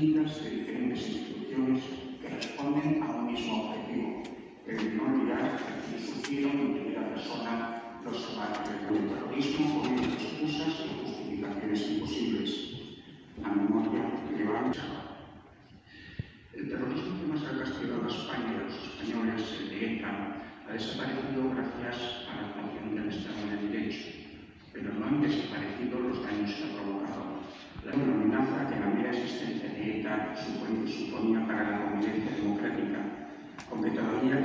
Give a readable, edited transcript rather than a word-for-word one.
distintas de diferentes instituciones que responden a un mismo objetivo, el no olvidar que sufrieron en primera persona los combates del terrorismo con excusas y justificaciones imposibles. La memoria que va a luchar. El terrorismo que más ha castigado a España y a los españoles, el de ETA, ha desaparecido gracias a la actuación del Estado de Derecho, pero no han desaparecido los daños que ha provocado. La amenaza que la mera existencia de ETA suponía para la convivencia democrática, aunque todavía